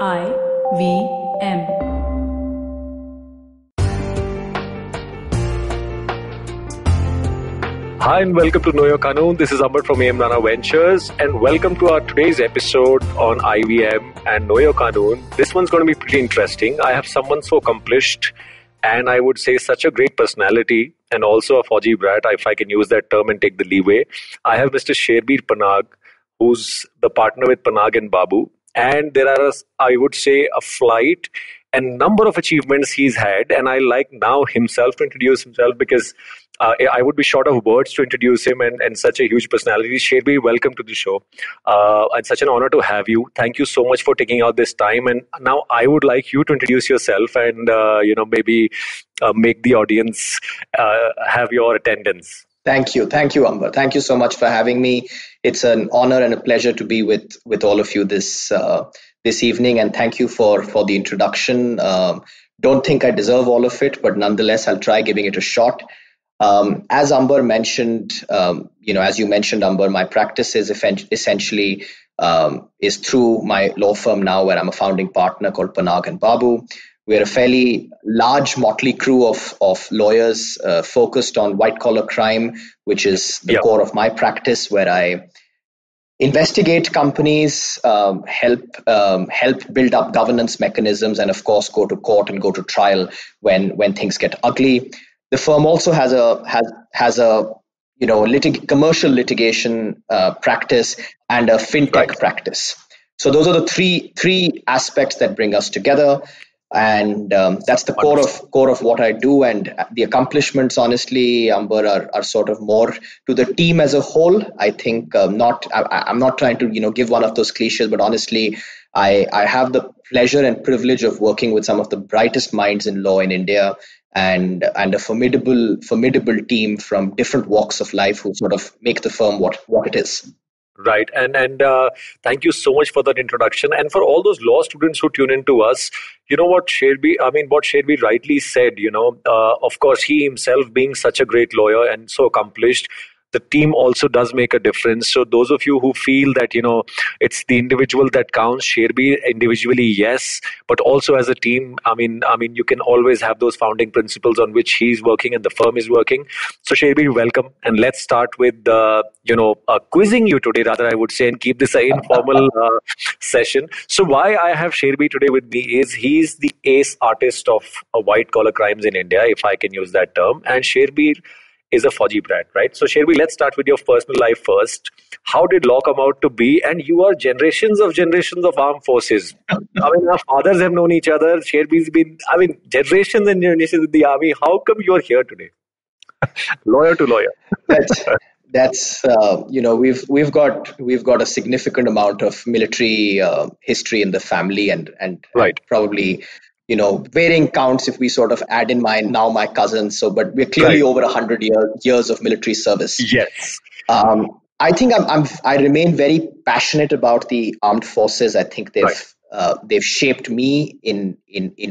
IVM. Hi and welcome to Know Your Kanoon. This is Ambar from Amrana Ventures and welcome to our today's episode on IVM and Know Your Kanoon. This one's going to be pretty interesting. I have someone so accomplished and I would say such a great personality and also a Fauji brat, if I can use that term and take the leeway. I have Mr. Sherbir Panag, who's the partner with Panag and Babu. And there are, I would say, a flight and number of achievements he's had. And I like now himself to introduce himself because I would be short of words to introduce him and such a huge personality. Sherbir, welcome to the show. It's such an honor to have you. Thank you so much for taking out this time. And now I would like you to introduce yourself and, maybe make the audience have your attendance. Thank you. Thank you, Amber. Thank you so much for having me. It's an honor and a pleasure to be with all of you this evening. And thank you for the introduction. Don't think I deserve all of it, but nonetheless, I'll try giving it a shot. As Amber mentioned, as you mentioned, Amber, my practice is essentially is through my law firm now, where I'm a founding partner called Panag and Babu. We're a fairly large motley crew of lawyers focused on white-collar crime, which is the core of my practice, where I investigate companies, help build up governance mechanisms, and of course go to court and go to trial when things get ugly. The firm also has a commercial litigation practice and a fintech practice. So those are the three aspects that bring us together. And that's the core of what I do, and the accomplishments, honestly, Amber, are sort of more to the team as a whole. I think I'm not trying to give one of those cliches, but honestly, I have the pleasure and privilege of working with some of the brightest minds in law in India, and a formidable team from different walks of life who sort of make the firm what it is. Right. And thank you so much for that introduction. And for all those law students who tune in to us, you know what Sherbir rightly said, of course, he himself being such a great lawyer and so accomplished, the team also does make a difference. So those of you who feel that, it's the individual that counts, Sherbir individually, yes, but also as a team, I mean, you can always have those founding principles on which he's working and the firm is working. So Sherbir, welcome. And let's start with, quizzing you today, rather, I would say, and keep this an informal session. So why I have Sherbir today with me is he's the ace artist of white collar crimes in India, if I can use that term. And Sherbir is a Fauji brat, right? So Sherbir, let's start with your personal life first. How did law come out to be? And you are generations of armed forces. I mean, our fathers have known each other. Sherbir's been, generations and generations in the army. How come you're here today? Lawyer to lawyer. That's we've got a significant amount of military history in the family and probably, varying counts if we sort of add in my cousins. So, but we're clearly over 100 years of military service. Yes. I think I remain very passionate about the armed forces. I think they've shaped me in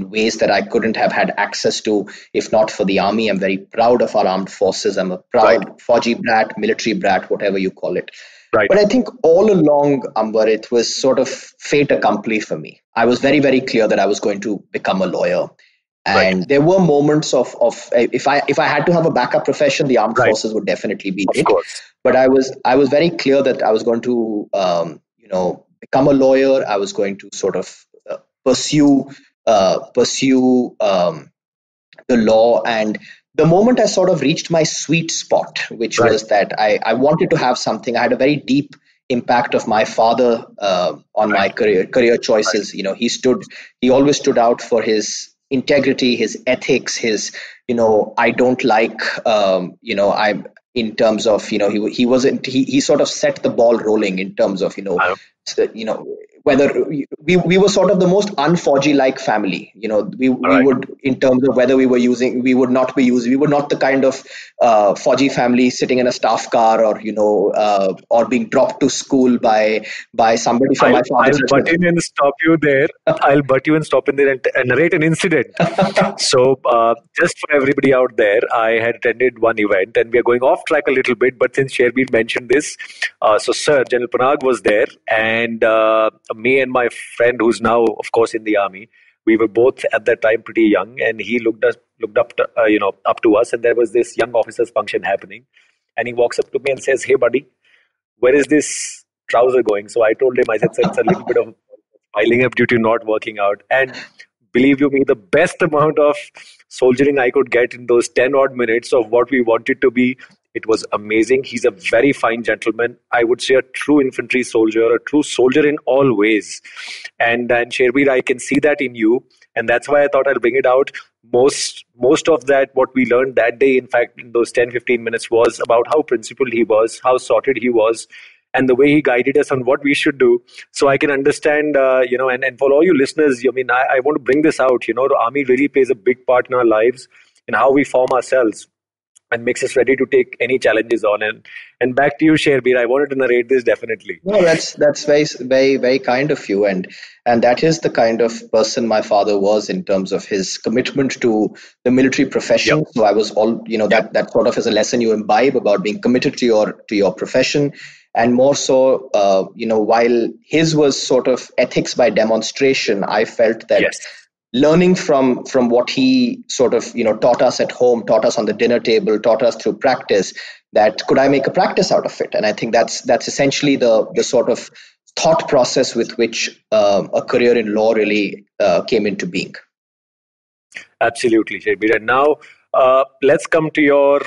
ways that I couldn't have had access to if not for the army. I'm very proud of our armed forces. I'm a proud Fauji brat, military brat, whatever you call it. Right. But I think all along, Amber, it was sort of fait accompli for me. I was very, very clear that I was going to become a lawyer. And there were moments of if I had to have a backup profession, the armed forces would definitely be it. Of course. But I was very clear that I was going to, become a lawyer. I was going to sort of pursue the law. And the moment I sort of reached my sweet spot, which was that I wanted to have something. I had a very deep impact of my father on my career choices. He always stood out for his integrity, his ethics, his, I don't like, I'm in terms of, he wasn't, he sort of set the ball rolling in terms of, whether we were sort of the most un-Fauji-like family, we would, in terms of whether we were not the kind of Fauji family sitting in a staff car or, or being dropped to school by somebody from my father's. I'll butt you and stop in there and narrate an incident. So just for everybody out there, I had attended one event and we are going off track a little bit, but since Sherbir mentioned this, so Sir General Panag was there and me and my friend, who's now, of course, in the army, we were both at that time pretty young, and he looked up to us, and there was this young officer's function happening, and he walks up to me and says, "Hey, buddy, where is this trouser going?" So I told him, I said, "Sir, it's a little bit of piling up due to not working out." And believe you me, the best amount of soldiering I could get in those 10 odd minutes of what we wanted to be, it was amazing. He's a very fine gentleman. I would say a true infantry soldier, a true soldier in all ways. And Sherbir, I can see that in you. And that's why I thought I'll bring it out. Most of that, what we learned that day, in fact, in those 10-15 minutes, was about how principled he was, how sorted he was, and the way he guided us on what we should do. So I can understand, and for all you listeners, I mean, I want to bring this out. You know, the army really plays a big part in our lives and how we form ourselves and makes us ready to take any challenges on. And back to you, Sherbir. I wanted to narrate this definitely. No, that's very, very, very kind of you. And that is the kind of person my father was in terms of his commitment to the military profession. Yep. So I was that sort of is a lesson you imbibe about being committed to your profession. And more so, while his was sort of ethics by demonstration, I felt that yes. Learning from what he sort of, taught us at home, taught us on the dinner table, taught us through practice, that could I make a practice out of it? And I think that's essentially the sort of thought process with which a career in law really came into being. Absolutely, Sherbir. And now let's come to your,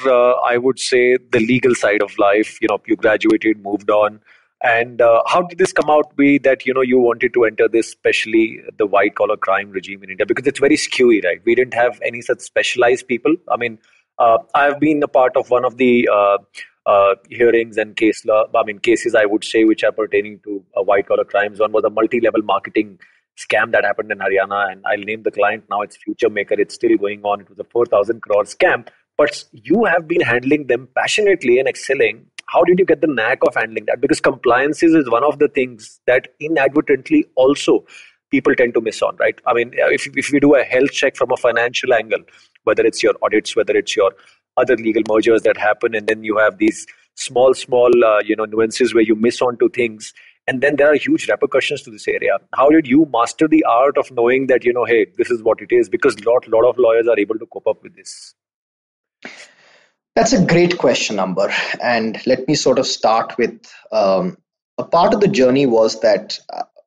I would say, the legal side of life. You graduated, moved on. And how did this come out be that, you wanted to enter this, especially the white collar crime regime in India? Because it's very skewy, right? We didn't have any such specialized people. I mean, I've been a part of one of the hearings and cases, I would say, which are pertaining to white collar crimes. One was a multi-level marketing scam that happened in Haryana. And I'll name the client now. It's Future Maker. It's still going on. It was a 4,000 crore scam. But you have been handling them passionately and excelling. How did you get the knack of handling that? Because compliances is one of the things that inadvertently also people tend to miss on, right? I mean, if we do a health check from a financial angle, whether it's your audits, whether it's your other legal mergers that happen, and then you have these small nuances where you miss on to things, and then there are huge repercussions to this area. How did you master the art of knowing that, hey, this is what it is? Because lot of lawyers are able to cope up with this. That's a great question, Ambar. And let me sort of start with a part of the journey was that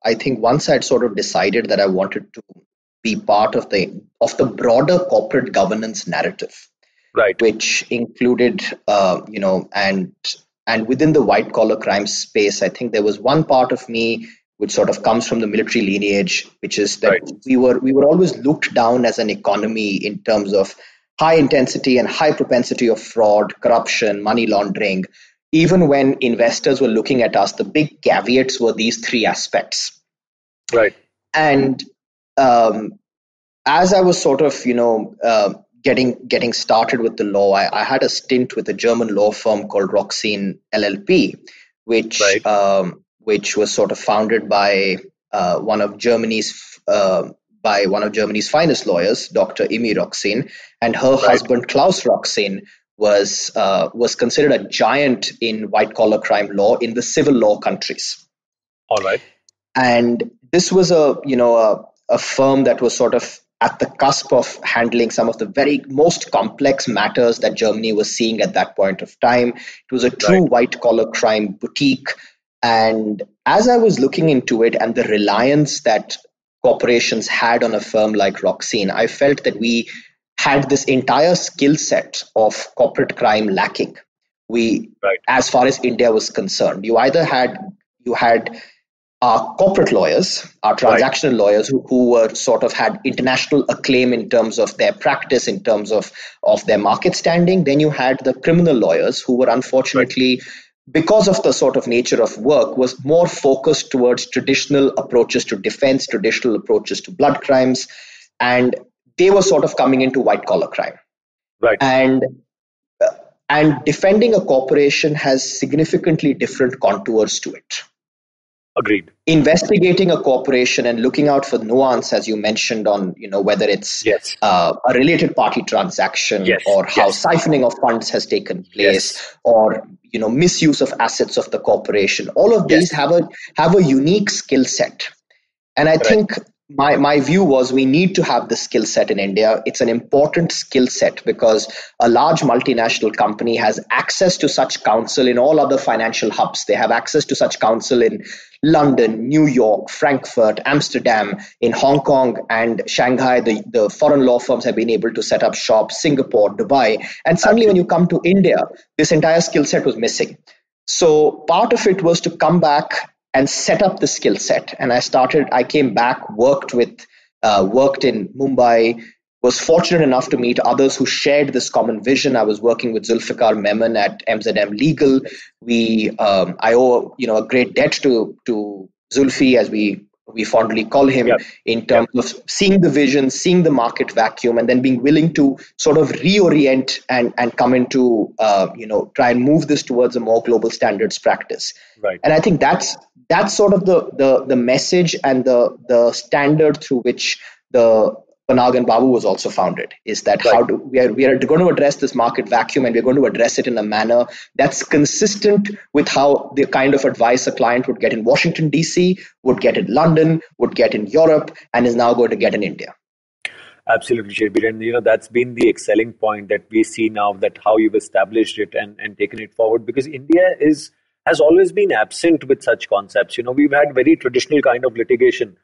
I think once I'd sort of decided that I wanted to be part of the broader corporate governance narrative, right? Which included, and within the white collar crime space, I think there was one part of me which sort of comes from the military lineage, which is that right. we were always looked down as an economy in terms of high intensity and high propensity of fraud, corruption, money laundering. Even when investors were looking at us, the big caveats were these three aspects. Right. And as I was sort of, getting started with the law, I had a stint with a German law firm called Roxine LLP, which right. Which was sort of founded by one of Germany's finest lawyers, Dr. Imi Roxin, and her right. husband, Klaus Roxin, was considered a giant in white-collar crime law in the civil law countries. All right. And this was a firm that was sort of at the cusp of handling some of the very most complex matters that Germany was seeing at that point of time. It was a true right. white-collar crime boutique. And as I was looking into it and the reliance that corporations had on a firm like Roxine, I felt that we had this entire skill set of corporate crime lacking. We, right. as far as India was concerned, you had our corporate lawyers, our transactional right. lawyers who were sort of had international acclaim in terms of their practice, in terms of their market standing. Then you had the criminal lawyers who were unfortunately right. because of the sort of nature of work, was more focused towards traditional approaches to defense, traditional approaches to blood crimes, and they were sort of coming into white-collar crime. Right. And defending a corporation has significantly different contours to it. Agreed. Investigating a corporation and looking out for nuance, as you mentioned, on whether it's yes. A related party transaction yes. or how yes. siphoning of funds has taken place yes. or misuse of assets of the corporation. All of these have a unique skill set. And I think my view was we need to have this skill set in India. It's an important skill set because a large multinational company has access to such counsel in all other financial hubs. They have access to such counsel in London, New York, Frankfurt, Amsterdam, in Hong Kong and Shanghai. The foreign law firms have been able to set up shop, Singapore, Dubai. And suddenly when you come to India, this entire skill set was missing. So part of it was to come back and set up the skill set. And I came back, worked in Mumbai, was fortunate enough to meet others who shared this common vision. I was working with Zulfikar Memon at mzm Legal. I owe a great debt to Zulfi, as we fondly call him, in terms of seeing the vision, seeing the market vacuum, and then being willing to sort of reorient and come into, try and move this towards a more global standards practice. Right. And I think that's sort of the message and the standard through which the Panag and Babu was also founded, is that we are going to address this market vacuum, and we're going to address it in a manner that's consistent with how the kind of advice a client would get in Washington, D.C., would get in London, would get in Europe, and is now going to get in India. Absolutely, Sherbir. And that's been the excelling point that we see now, that how you've established it and taken it forward, because India has always been absent with such concepts. We've had very traditional kind of litigation.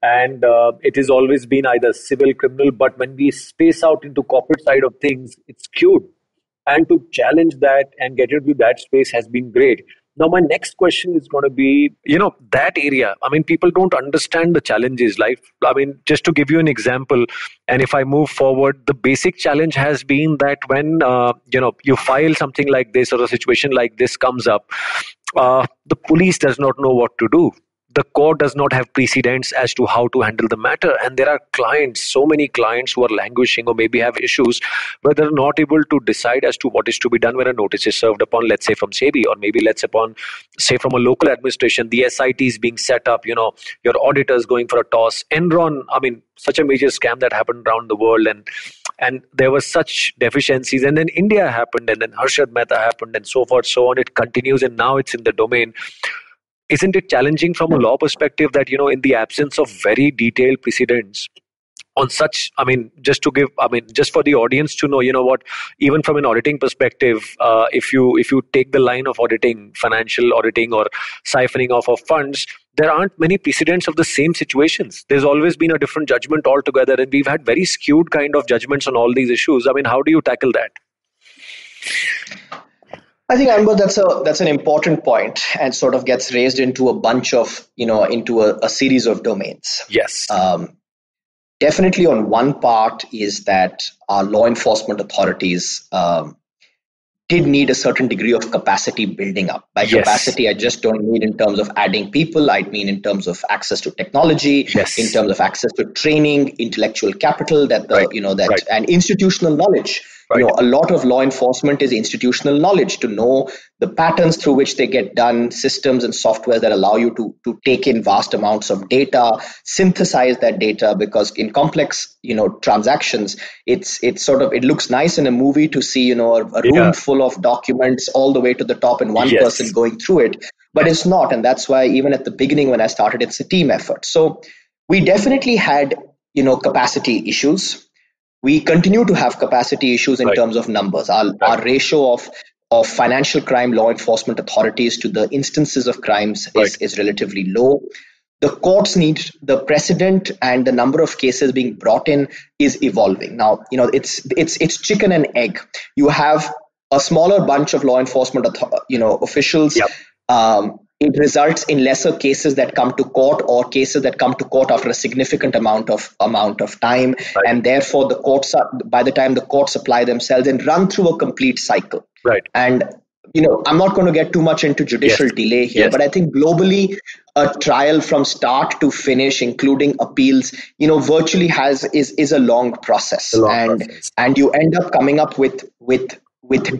And it has always been either civil, criminal, but when we space out into corporate side of things, it's skewed. And to challenge that and get into that space has been great. Now, my next question is going to be, that area. I mean, people don't understand the challenges. Just to give you an example, and if I move forward, the basic challenge has been that when, you file something like this or a situation like this comes up, the police does not know what to do. The court does not have precedents as to how to handle the matter. And there are clients, so many clients who are languishing or maybe have issues where they're not able to decide as to what is to be done when a notice is served upon, let's say from SEBI, or maybe from a local administration, the SIT is being set up, your auditors going for a toss. Enron, such a major scam that happened around the world, and there were such deficiencies, and then India happened, and then Harshad Mehta happened, and so forth, so on. It continues, and now it's in the domain. Isn't it challenging from a law perspective that, in the absence of very detailed precedents on such, just for the audience to know, even from an auditing perspective, if you take the line of auditing, financial auditing or siphoning off of funds, there aren't many precedents of the same situations. There's always been a different judgment altogether, and we've had very skewed kind of judgments on all these issues. How do you tackle that? I think, Amber, that's an important point, and sort of gets raised into a bunch of, into a series of domains. Yes. Definitely on one part is that our law enforcement authorities did need a certain degree of capacity building up. By capacity, I just don't mean in terms of adding people. I mean in terms of access to technology, in terms of access to training, intellectual capital, and institutional knowledge. A lot of law enforcement is institutional knowledge, to know the patterns through which they get done, systems and software that allow you to take in vast amounts of data, synthesize that data, because in complex, transactions, it looks nice in a movie to see, a room full of documents all the way to the top and one person going through it, but it's not. And that's why even at the beginning when I started, it's a team effort. So we definitely had, capacity issues. We continue to have capacity issues in terms of numbers. Our ratio of financial crime law enforcement authorities to the instances of crimes is relatively low. The courts need the precedent, and the number of cases being brought in is evolving. Now, it's chicken and egg. You have a smaller bunch of law enforcement officials. Yep. It results in lesser cases that come to court, or cases that come to court after a significant amount of time. Right. And therefore, by the time the courts apply themselves and run through a complete cycle. Right. And, I'm not going to get too much into judicial delay here, but I think globally, a trial from start to finish, including appeals, virtually is a long process. And you end up coming up with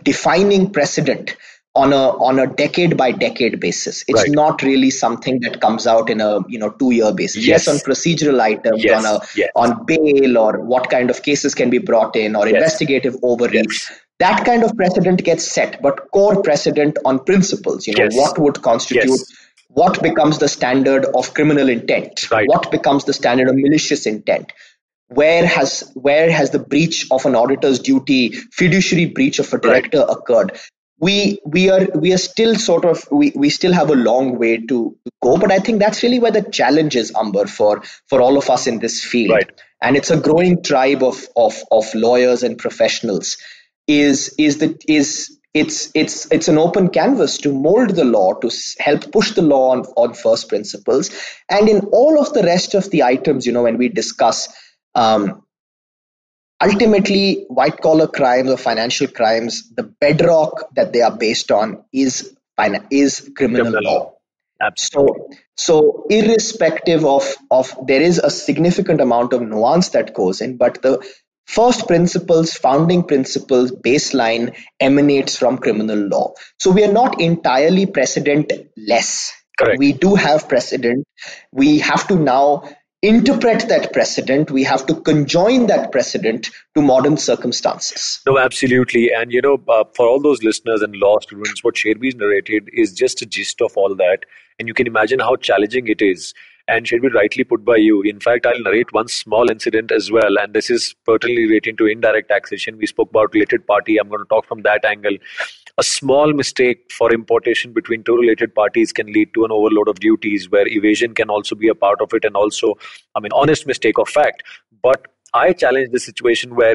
defining precedent on a decade by decade basis. It's not really something that comes out in a 2-year basis. Yes, on procedural items, on bail, or what kind of cases can be brought in, or investigative overreach. Yes. That kind of precedent gets set, but core precedent on principles, what would constitute, what becomes the standard of criminal intent, what becomes the standard of malicious intent, where has the breach of an auditor's duty, fiduciary breach of a director occurred. We are still sort of, we still have a long way to go, but I think that's really where the challenge is, Amber, for all of us in this field. And it's a growing tribe of lawyers and professionals. It's an open canvas to mold the law, to help push the law on first principles, and in all of the rest of the items, when we discuss, ultimately white collar crimes or financial crimes, the bedrock that they are based on is criminal law. Absolutely. So irrespective of there is a significant amount of nuance that goes in, but the first principles, founding principles, baseline emanates from criminal law. So we are not entirely precedentless. Correct. We do have precedent. We have to now interpret that precedent. We have to conjoin that precedent to modern circumstances. No, absolutely. And, for all those listeners and law students, what Sherbir's narrated is just a gist of all that. And you can imagine how challenging it is. And should be rightly put by you. In fact, I'll narrate one small incident as well. And this is pertinently related to indirect taxation. We spoke about related party. I'm going to talk from that angle. A small mistake for importation between two related parties can lead to an overload of duties, where evasion can also be a part of it. And also, honest mistake of fact. But I challenged the situation where,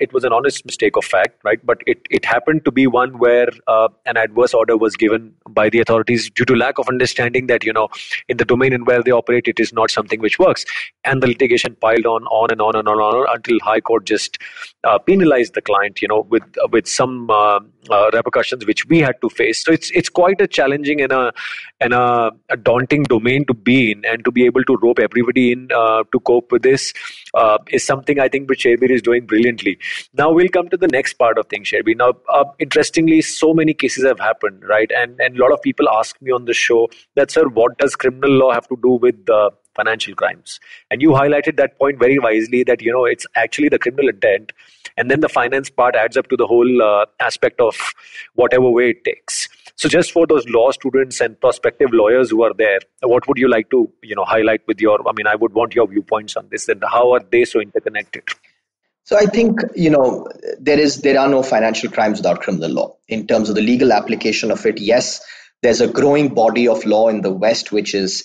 it was an honest mistake of fact, right? But it happened to be one where an adverse order was given by the authorities due to lack of understanding that, in the domain in where they operate, it is not something which works. And the litigation piled on and on until High Court just penalized the client, with some repercussions which we had to face. So it's quite a challenging and a daunting domain to be in, and to be able to rope everybody in to cope with this is something I think which Sherbir is doing brilliantly. Now we'll come to the next part of things, Sherbir. Now, interestingly, so many cases have happened, right? And a lot of people ask me on the show that, sir, what does criminal law have to do with financial crimes? And you highlighted that point very wisely that, it's actually the criminal intent. And then the finance part adds up to the whole aspect of whatever way it takes. So just for those law students and prospective lawyers who are there, what would you like to, highlight with your, I would want your viewpoints on this, and how are they so interconnected? So I think, there are no financial crimes without criminal law. In terms of the legal application of it, yes, there's a growing body of law in the West, which is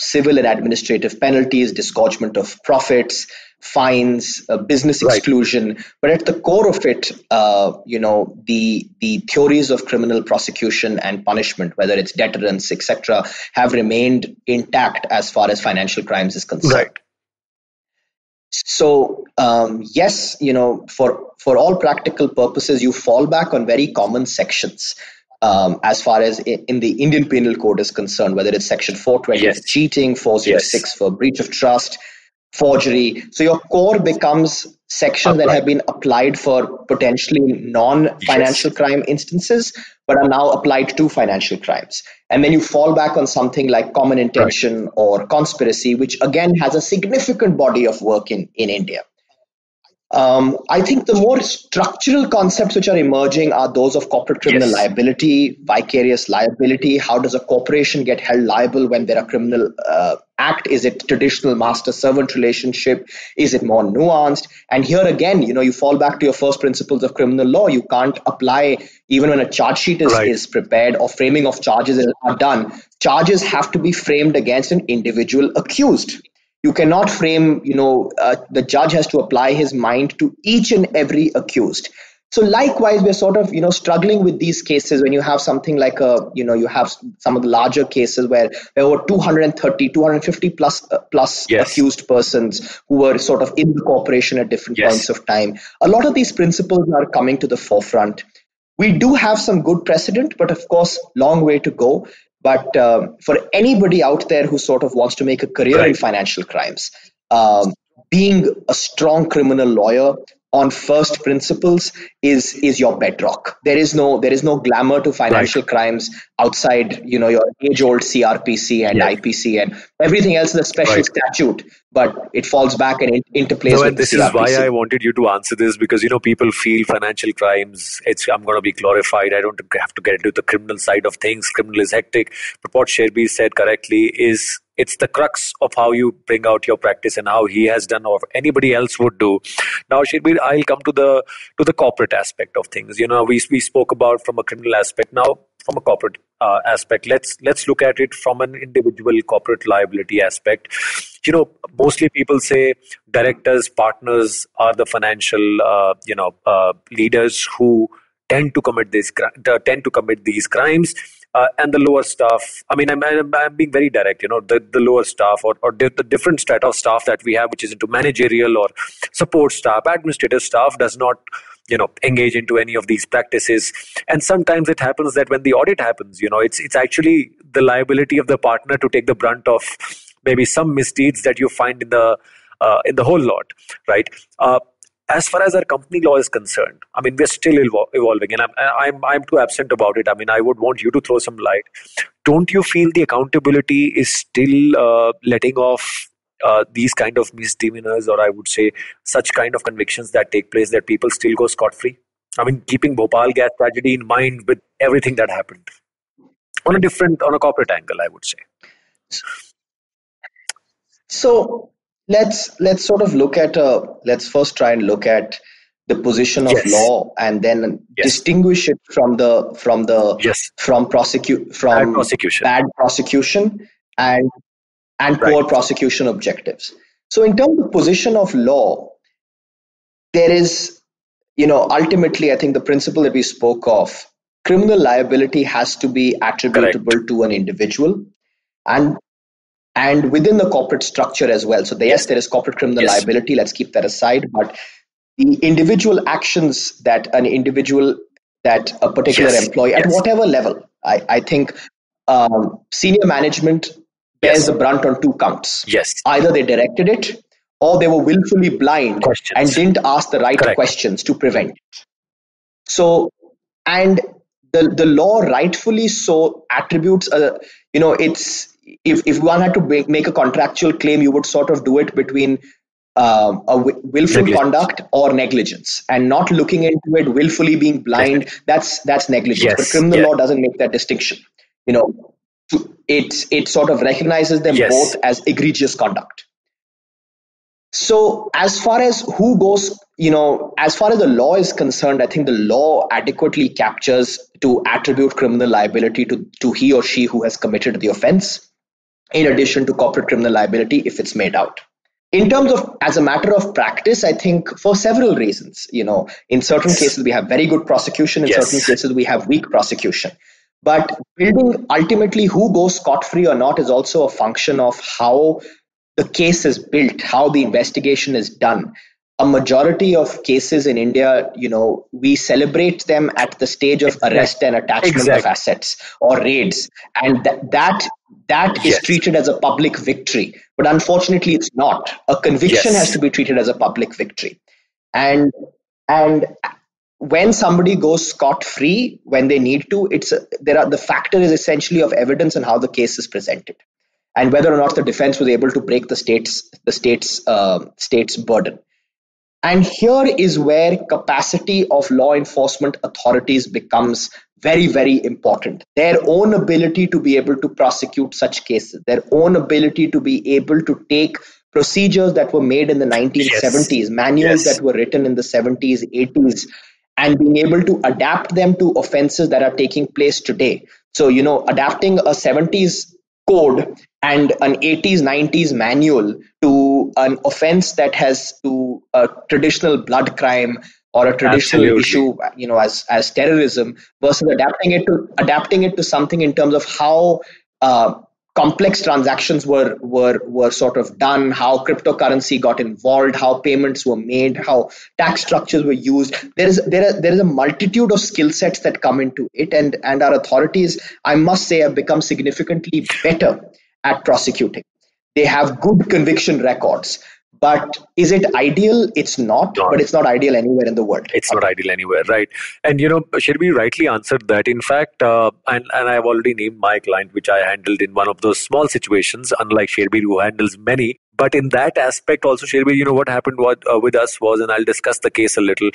civil and administrative penalties, disgorgement of profits, fines, business exclusion. But at the core of it, the theories of criminal prosecution and punishment, whether it's deterrence, etc., have remained intact as far as financial crimes is concerned. So, yes, for all practical purposes, you fall back on very common sections. As far as in the Indian Penal Code is concerned, whether it's section 420 for cheating, 406 for breach of trust, forgery. So your core becomes sections that have been applied for potentially non-financial crime instances, but are now applied to financial crimes. And then you fall back on something like common intention or conspiracy, which again has a significant body of work in India. I think the more structural concepts which are emerging are those of corporate criminal liability, vicarious liability. How does a corporation get held liable when there are criminal act? Is it traditional master-servant relationship? Is it more nuanced? And here again, you fall back to your first principles of criminal law. You can't apply, even when a charge sheet is prepared or framing of charges are done, charges have to be framed against an individual accused. You cannot frame, the judge has to apply his mind to each and every accused. So likewise, we're sort of, struggling with these cases when you have something like you have some of the larger cases where there were 230, 250 plus accused persons who were sort of in the corporation at different points of time. A lot of these principles are coming to the forefront. We do have some good precedent, but of course, long way to go. But for anybody out there who sort of wants to make a career in financial crimes, being a strong criminal lawyer, on first principles is your bedrock. There is no glamour to financial crimes outside, your age-old CRPC and IPC and everything else is a special statute, but it falls back and interplays with the CRPC. This is why I wanted you to answer this, because people feel financial crimes, I'm going to be glorified. I don't have to get into the criminal side of things. Criminal is hectic. But what Sherbir said correctly is, it's the crux of how you bring out your practice and how he has done or anybody else would do. Now, Sherbir, I'll come to the corporate aspect of things. We spoke about from a criminal aspect. Now, from a corporate aspect, let's look at it from an individual corporate liability aspect. Mostly people say directors, partners are the financial leaders who tend to commit these crimes. And the lower staff, I'm being very direct, the lower staff or the different strata of staff that we have, which is into managerial or support staff, administrative staff does not, engage into any of these practices. And sometimes it happens that when the audit happens, it's actually the liability of the partner to take the brunt of maybe some misdeeds that you find in the whole lot, right? As far as our company law is concerned, we're still evolving, and I'm too absent about it. I would want you to throw some light. Don't you feel the accountability is still letting off these kind of misdemeanors, or I would say such kind of convictions that take place that people still go scot-free? Keeping Bhopal gas tragedy in mind with everything that happened on a corporate angle, I would say. So. Let's sort of look at let's first try and look at the position of law and then distinguish it from prosecution. Bad prosecution and poor prosecution objectives. So in terms of position of law, there is, ultimately I think the principle that we spoke of, criminal liability has to be attributable to an individual and within the corporate structure as well. So yes, there is corporate criminal liability. Let's keep that aside. But the individual actions that a particular employee at whatever level, I think senior management bears the brunt on two counts. Yes. Either they directed it or they were willfully blind and didn't ask the right questions to prevent it. So, and the law rightfully so attributes, If one had to make a contractual claim, you would sort of do it between willful conduct or negligence, and not looking into it willfully being blind. That's negligence. Yes. But criminal law doesn't make that distinction. It sort of recognizes them both as egregious conduct. So as far as who goes, as far as the law is concerned, I think the law adequately captures to attribute criminal liability to he or she who has committed the offense, in addition to corporate criminal liability if it's made out. In terms of, as a matter of practice, I think for several reasons, in certain cases we have very good prosecution, in certain cases we have weak prosecution. But building ultimately who goes scot-free or not is also a function of how the case is built, how the investigation is done. A majority of cases in India, we celebrate them at the stage of arrest and attachment of assets or raids. And that is treated as a public victory. But unfortunately, it's not. A conviction has to be treated as a public victory. And when somebody goes scot-free, when they need to, the factor is essentially of evidence and how the case is presented, and whether or not the defense was able to break the state's burden. And here is where capacity of law enforcement authorities becomes very, very important. Their own ability to be able to prosecute such cases, their own ability to be able to take procedures that were made in the 1970s, manuals that were written in the 70s, 80s, and being able to adapt them to offenses that are taking place today. So, adapting a 70s code and an 80s, 90s manual to an offense that has to a traditional blood crime or a traditional issue, as terrorism, versus adapting it to something in terms of how complex transactions were sort of done, how cryptocurrency got involved, how payments were made, how tax structures were used. There is a multitude of skill sets that come into it, and our authorities, I must say, have become significantly better at prosecuting. They have good conviction records, But is it ideal? It's not, but it's not ideal anywhere in the world. It's not ideal anywhere, right? And, you know, Sherbir rightly answered that. In fact, and I've already named my client, which I handled in one of those small situations, unlike Sherbir, who handles many. But in that aspect also, Sherbir, you know, what happened with us was, and I'll discuss the case a little.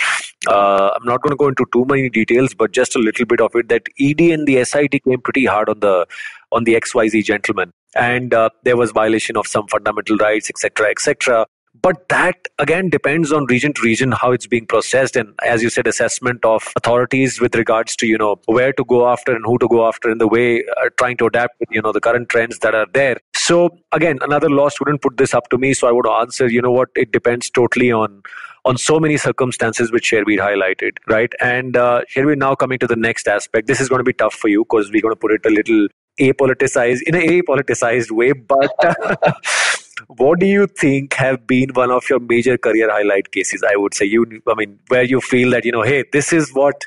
I'm not going to go into too many details, but just a little bit of it, that ED and the SIT came pretty hard on the XYZ gentleman. And there was violation of some fundamental rights, etc., etc. But that, again, depends on region to region, how it's being processed. And as you said, assessment of authorities with regards to, you know, where to go after and who to go after in the way, trying to adapt with, you know, the current trends that are there. So, again, another law student put this up to me. So I would answer, you know what, it depends totally on so many circumstances which Sherbir highlighted, right? And Sherbir, now coming to the next aspect. This is going to be tough for you because we're going to put it a little apoliticized, in an apoliticized way, but... What do you think have been one of your major career highlight cases? I would say where you feel that, you know, hey, this is what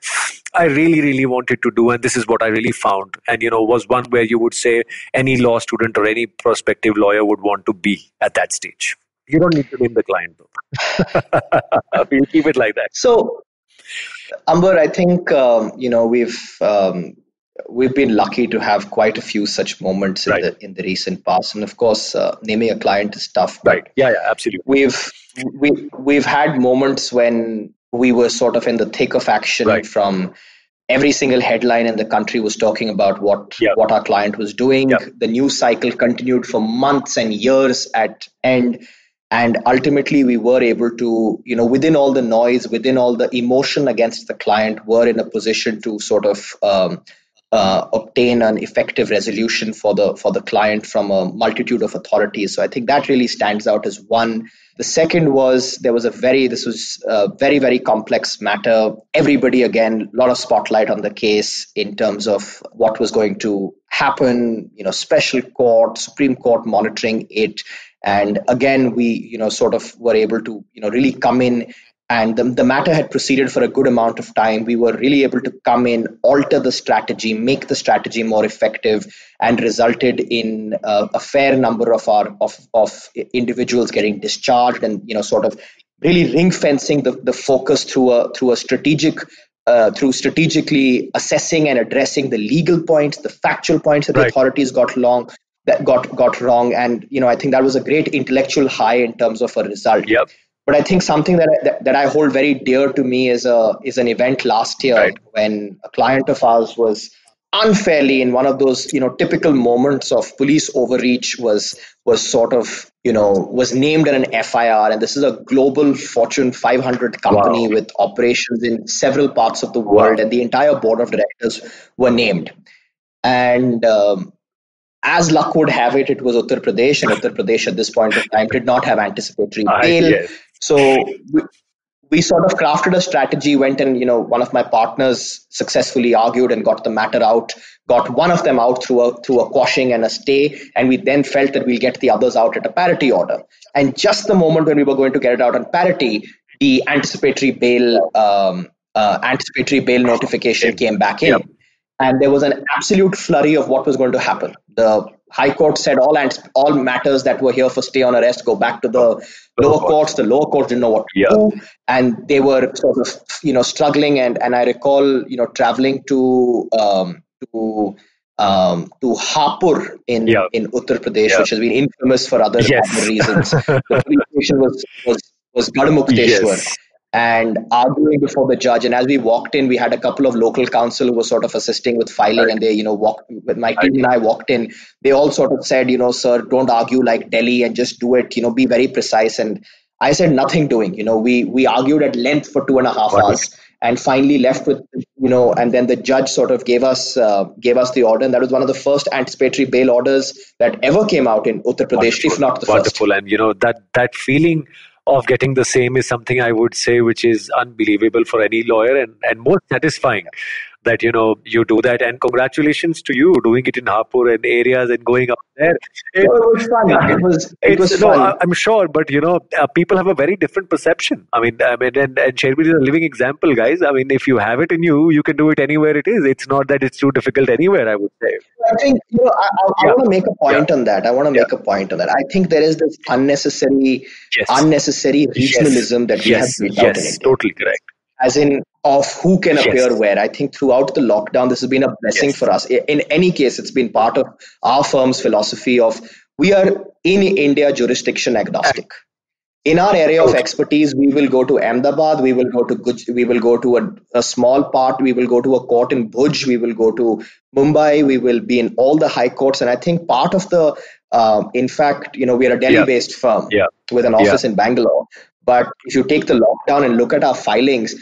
I really, really wanted to do. And this is what I really found. And, you know, was one where you would say any law student or any prospective lawyer would want to be at that stage. You don't need to name the client, though. We'll keep it like that. So, Ambar, I think, we've been lucky to have quite a few such moments in the recent past, and of course, naming a client is tough. Right? Yeah, absolutely. We've had moments when we were sort of in the thick of action. Right. From every single headline in the country was talking about what our client was doing. Yeah. The news cycle continued for months and years at end. And ultimately, we were able to, you know, within all the noise, within all the emotion against the client, were in a position to sort of obtain an effective resolution for the client from a multitude of authorities. So I think that really stands out as one. The second was this was a very, very complex matter. Everybody, again, a lot of spotlight on the case in terms of what was going to happen, you know, special court, Supreme Court monitoring it. And again, we, you know, sort of were able to, you know, really come in. And the matter had proceeded for a good amount of time. We were really able to come in, alter the strategy, make the strategy more effective, and resulted in a fair number of our individuals getting discharged, and, you know, sort of really ring fencing the focus through strategically assessing and addressing the legal points, the factual points that the authorities got wrong, and, you know, I think that was a great intellectual high in terms of a result. Yep. But I think something that I hold very dear to me is an event last year when a client of ours was unfairly in one of those, you know, typical moments of police overreach was sort of, you know, was named in an FIR. And this is a global Fortune 500 company with operations in several parts of the world, and the entire board of directors were named. And as luck would have it, it was Uttar Pradesh, and Uttar Pradesh at this point of time did not have anticipatory bail. Yes. So we sort of crafted a strategy, went and, you know, one of my partners successfully argued and got the matter out, got one of them out through a quashing and a stay, and we then felt that we'll get the others out at a parity order. And just the moment when we were going to get it out on parity, the anticipatory bail notification came back in. Yep. And there was an absolute flurry of what was going to happen. The High Court said all matters that were here for stay on arrest go back to the lower courts. The lower courts didn't know what to do. And they were sort of, you know, struggling. And I recall, you know, traveling to Hapur in Uttar Pradesh, which has been infamous for other reasons. The police station was Garhmukteshwar. Yes. And arguing before the judge. And as we walked in, we had a couple of local counsel who were sort of assisting with filing, and they, you know, walked with my team and I walked in. They all sort of said, you know, sir, don't argue like Delhi and just do it, you know, be very precise. And I said, nothing doing. You know, we argued at length for 2.5 hours and finally left with, you know, and then the judge sort of gave us the order. And that was one of the first anticipatory bail orders that ever came out in Uttar Pradesh, if not the first. Wonderful. And, you know, that feeling of getting the same is something I would say which is unbelievable for any lawyer and most satisfying. that, you know, you do that. And congratulations to you doing it in Hapur and areas and going up there. It was fun. No, I'm sure, but you know, people have a very different perception. And Sherbir is a living example, guys. I mean, if you have it in you, you can do it anywhere it is. It's not that it's too difficult anywhere, I would say. I think, you know, I want to make a point on that. I think there is this unnecessary regionalism that we have built out in India. Totally correct. As in, of who can appear where. I think throughout the lockdown, this has been a blessing for us. In any case, it's been part of our firm's philosophy of we are in India jurisdiction agnostic. In our area of expertise, we will go to Ahmedabad, we will go to Gujarat, we will go to a small part, we will go to a court in Bhuj, we will go to Mumbai, we will be in all the high courts. And I think part of the, in fact, you know, we are a Delhi-based firm with an office in Bangalore. But if you take the lockdown and look at our filings,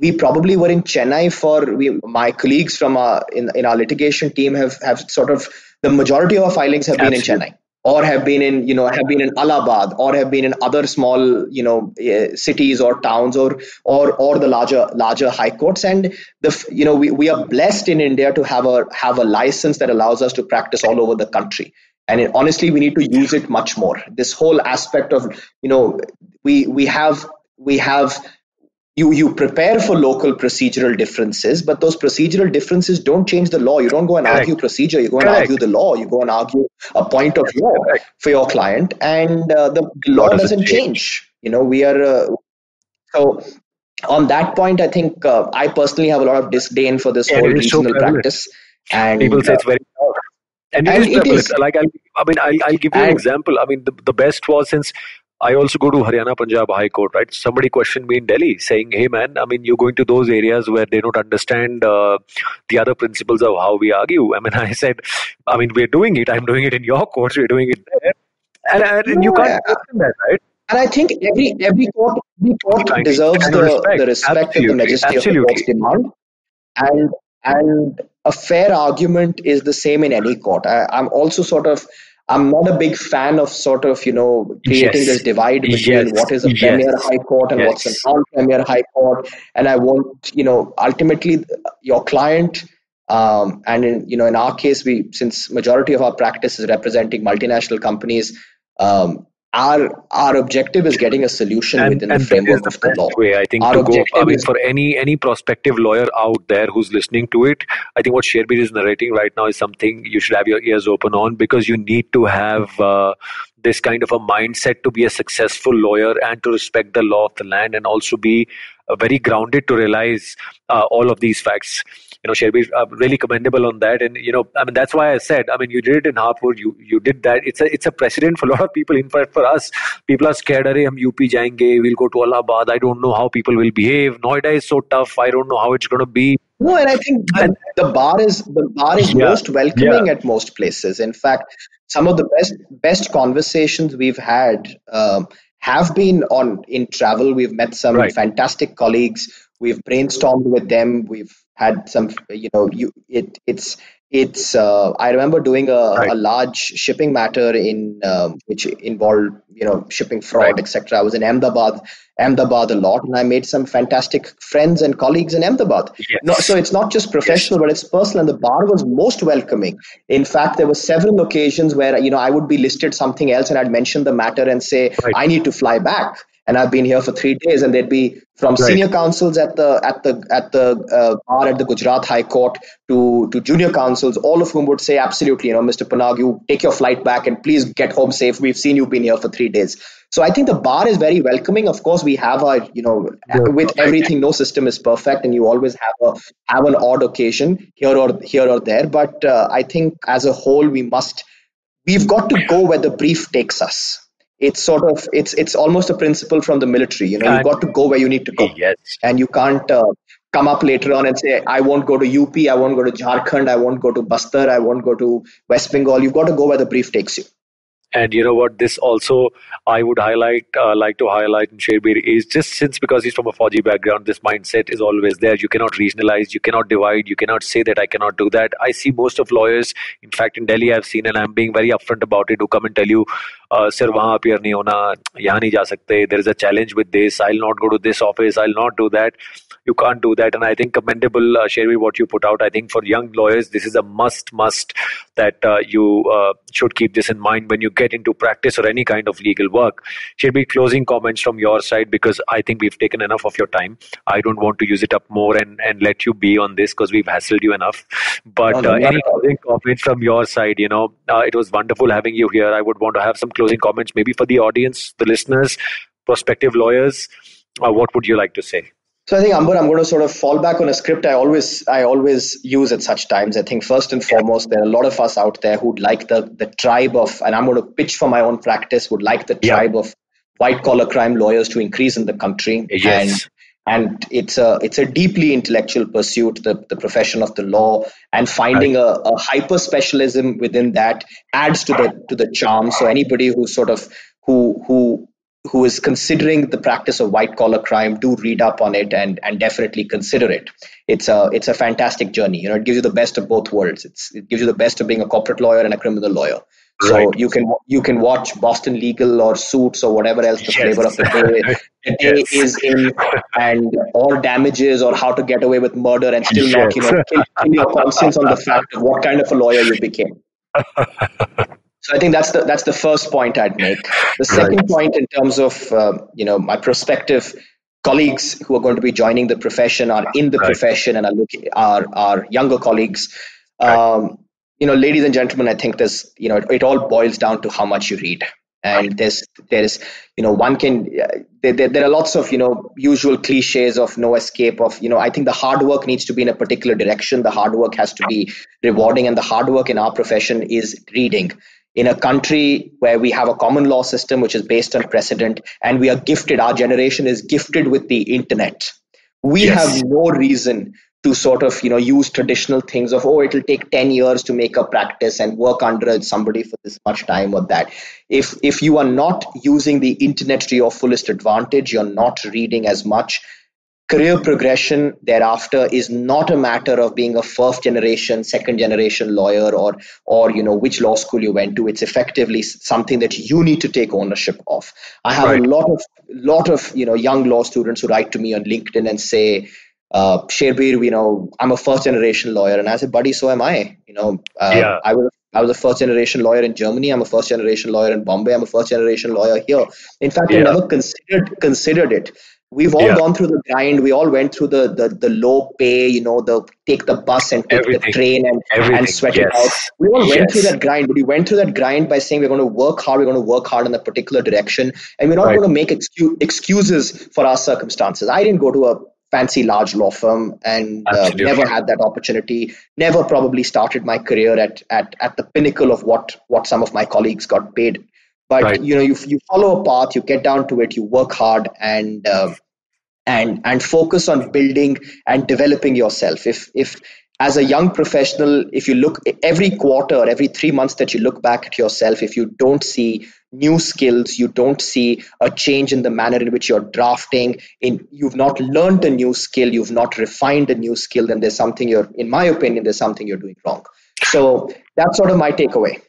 we probably were in Chennai for my colleagues from our litigation team have sort of the majority of our filings have been in Chennai. Or have been in, you know, have been in Allahabad, or have been in other small, you know, cities or towns, or the larger high courts. And the, you know, we are blessed in India to have a license that allows us to practice all over the country. And it, honestly, we need to use it much more. This whole aspect of, you know, we have. You prepare for local procedural differences, but those procedural differences don't change the law. You don't go and argue procedure. You go and argue the law. You go and argue a point of view for your client, and the law doesn't change. You know, we are so on that point. I think I personally have a lot of disdain for this whole regional practice. And people say it's very. And it is. Like I'll give you an example. I mean, the best was since. I also go to Haryana Punjab High Court, right? Somebody questioned me in Delhi saying, hey man, I mean, you're going to those areas where they don't understand the other principles of how we argue. I mean, I said, I mean, we're doing it. I'm doing it in your courts. We're doing it there. And you can't question that, right? And I think every court deserves the respect and the majesty of the court's demand. And a fair argument is the same in any court. I'm not a big fan of sort of, you know, creating this divide between what is a premier high court and what's a non-premier high court. And I want, you know, ultimately your client, and in, you know, in our case, since majority of our practice is representing multinational companies, our objective is getting a solution within the framework of the law. Way, I think to go, I mean, for any prospective lawyer out there who's listening to it, I think what Sherbir is narrating right now is something you should have your ears open on, because you need to have this kind of a mindset to be a successful lawyer and to respect the law of the land, and also be very grounded to realize all of these facts. You know, Sherbir, really commendable on that. And, you know, I mean, that's why I said, I mean, you did it in Hapur, you did that. It's a precedent for a lot of people. In fact, for us, people are scared, hum UP jayenge, we'll go to Allahabad. I don't know how people will behave. Noida is so tough. I don't know how it's going to be. No, and I think the bar is most welcoming at most places. In fact, some of the best conversations we've had have been in travel. We've met some fantastic colleagues. We've brainstormed with them. We've had some, you know, I remember doing a large shipping matter in which involved, you know, shipping fraud, etc. I was in Ahmedabad a lot, and I made some fantastic friends and colleagues in Ahmedabad. Yes. No, so it's not just professional, but it's personal. And the bar was most welcoming. In fact, there were several occasions where, you know, I would be listed something else and I'd mention the matter and say, I need to fly back. And I've been here for 3 days, and they'd be from senior counsels at the bar at the Gujarat High Court to junior counsels, all of whom would say, absolutely, you know, Mr. Panag, you take your flight back and please get home safe. We've seen you've been here for 3 days. So I think the bar is very welcoming. Of course, we have our, you know, with everything, no system is perfect, and you always have an odd occasion here or there. But I think as a whole, we've got to go where the brief takes us. It's sort of it's almost a principle from the military. You know, you've got to go where you need to go, and you can't come up later on and say, I won't go to UP, I won't go to Jharkhand, I won't go to Bastar, I won't go to West Bengal. You've got to go where the brief takes you. And you know what? This also I would like to highlight in Sherbir is just because he's from a Fauji background, this mindset is always there. You cannot regionalize, you cannot divide, you cannot say that I cannot do that. I see most of lawyers, in fact, in Delhi, I've seen, and I'm being very upfront about it, who come and tell you, sir, wahan appear nahi hona, yahan nahi ja sakte. There is a challenge with this. I'll not go to this office. I'll not do that. You can't do that. And I think commendable, Sherbir, what you put out. I think for young lawyers, this is a must that you should keep this in mind when you get into practice or any kind of legal work. Sherbir, closing comments from your side, because I think we've taken enough of your time. I don't want to use it up more and let you be on this because we've hassled you enough. But any closing comments from your side, it was wonderful having you here. I would want to have some closing comments maybe for the audience, the listeners, prospective lawyers. What would you like to say? So I think, Ambar, I'm going to sort of fall back on a script I always use at such times. I think first and foremost, there are a lot of us out there who'd like the tribe of, and I'm going to pitch for my own practice, would like the tribe of white-collar crime lawyers to increase in the country. Yes. And it's a deeply intellectual pursuit, the profession of the law, and finding a hyper specialism within that adds to the charm. So anybody who is considering the practice of white collar crime, do read up on it and definitely consider it. It's a fantastic journey. It gives you the best of both worlds. It gives you the best of being a corporate lawyer and a criminal lawyer. Right. So you can watch Boston Legal or Suits or whatever else the flavor of the day is in, and or Damages or How to Get Away with Murder, and still not kill your conscience on the fact of what kind of a lawyer you became. So I think that's the first point I'd make. The second point, in terms of my prospective colleagues who are going to be joining the profession, are in the profession, and are looking our younger colleagues. Ladies and gentlemen, I think this it all boils down to how much you read. And there is one can there are lots of usual cliches of no escape of I think the hard work needs to be in a particular direction. The hard work has to be rewarding, and the hard work in our profession is reading. In a country where we have a common law system which is based on precedent, and we are gifted, our generation is gifted with the internet. We have no reason to sort of use traditional things of, it'll take 10 years to make a practice and work under somebody for this much time or that. If you are not using the internet to your fullest advantage, you're not reading as much. Career progression thereafter is not a matter of being a first generation, second generation lawyer or which law school you went to. It's effectively something that you need to take ownership of. I have a lot of young law students who write to me on LinkedIn and say, Sherbir, I'm a first generation lawyer. And I said, buddy, so am I. I was a first generation lawyer in Germany. I'm a first generation lawyer in Bombay. I'm a first generation lawyer here. In fact, I never considered it. We've all gone through the grind. We all went through the low pay, the take the bus and take the train and sweat it out. We all went through that grind, but we went through that grind by saying we're going to work hard in a particular direction, and we're not going to make excuses for our circumstances. I didn't go to a fancy large law firm and never had that opportunity, never probably started my career at the pinnacle of what some of my colleagues got paid. But you follow a path, you get down to it, you work hard, and focus on building and developing yourself. If as a young professional, if you look every quarter, every 3 months that you look back at yourself, if you don't see new skills, you don't see a change in the manner in which you're drafting, you've not learned a new skill, you've not refined a new skill, then in my opinion, there's something you're doing wrong. So that's sort of my takeaway.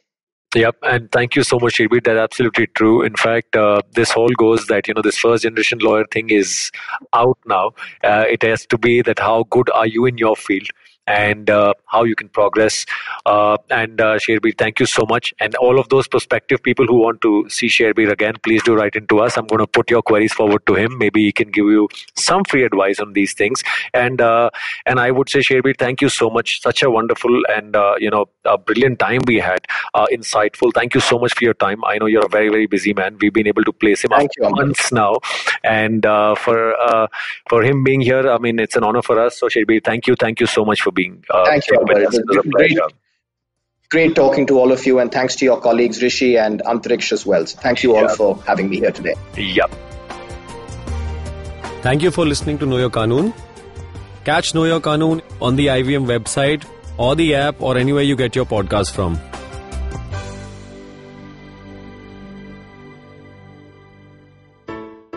Yep, and thank you so much, Sherbir. That's absolutely true. In fact, this whole goes that, this first generation lawyer thing is out now. It has to be that how good are you in your field and how you can progress. And Sherbir, thank you so much. And all of those prospective people who want to see Sherbir again, please do write into us. I'm going to put your queries forward to him. Maybe he can give you some free advice on these things. And I would say, Sherbir, thank you so much. Such a wonderful and, a brilliant time we had. Insightful. Thank you so much for your time. I know you're a very, very busy man. We've been able to place him after months now. And for him being here, I mean, it's an honor for us. So, Sherbir, thank you so much for being with us. It was a pleasure. Great talking to all of you, and thanks to your colleagues, Rishi and Antariksh as well. So thank you all for having me here today. Thank you for listening to Know Your Kanoon. Catch Know Your Kanoon on the IVM website or the app or anywhere you get your podcast from.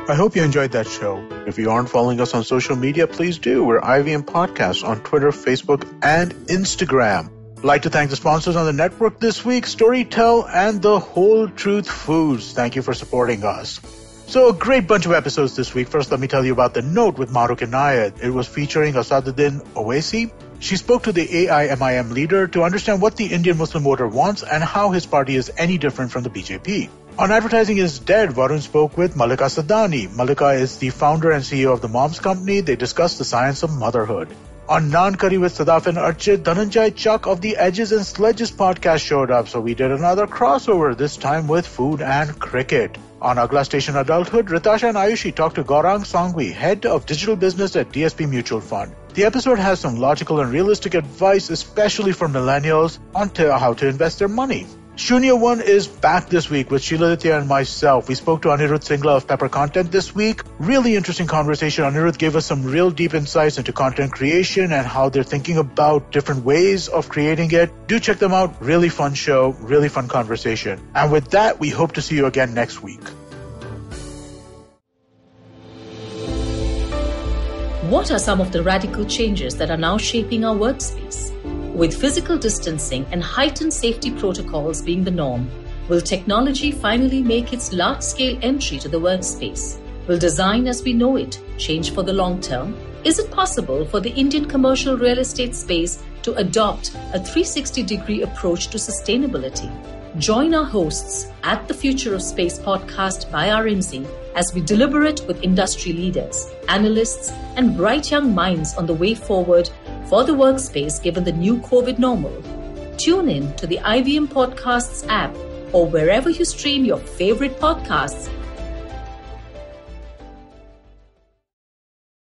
I hope you enjoyed that show. If you aren't following us on social media, please do. We're IVM Podcasts on Twitter, Facebook, and Instagram. I'd like to thank the sponsors on the network this week, Storytel and The Whole Truth Foods. Thank you for supporting us. So a great bunch of episodes this week. First, let me tell you about The Note with Maru and Nayad. It was featuring Asaduddin Owaisi. She spoke to the AIMIM leader to understand what the Indian Muslim voter wants and how his party is any different from the BJP. On Advertising is Dead, Varun spoke with Malika Sadani. Malika is the founder and CEO of the Moms Company. They discussed the science of motherhood. On Naan Curry with Sadaf and Archit, Dhananjay Chak of the Edges and Sledges podcast showed up. So we did another crossover, this time with food and cricket. On Agla Station Adulthood, Ritasha and Ayushi talked to Gaurang Sangvi, head of digital business at DSP Mutual Fund. The episode has some logical and realistic advice, especially for millennials, on how to invest their money. Shunya One is back this week with Shiladitya and myself. We spoke to Anirudh Singla of Pepper Content this week. Really interesting conversation. Anirudh gave us some real deep insights into content creation and how they're thinking about different ways of creating it. Do check them out. Really fun show, really fun conversation. And with that, we hope to see you again next week. What are some of the radical changes that are now shaping our workspace? With physical distancing and heightened safety protocols being the norm, will technology finally make its large-scale entry to the workspace? Will design as we know it change for the long term? Is it possible for the Indian commercial real estate space to adopt a 360-degree approach to sustainability? Join our hosts at the Future of Space podcast by IMSI as we deliberate with industry leaders, analysts, and bright young minds on the way forward for the workspace given the new COVID normal. Tune in to the IVM Podcasts app or wherever you stream your favorite podcasts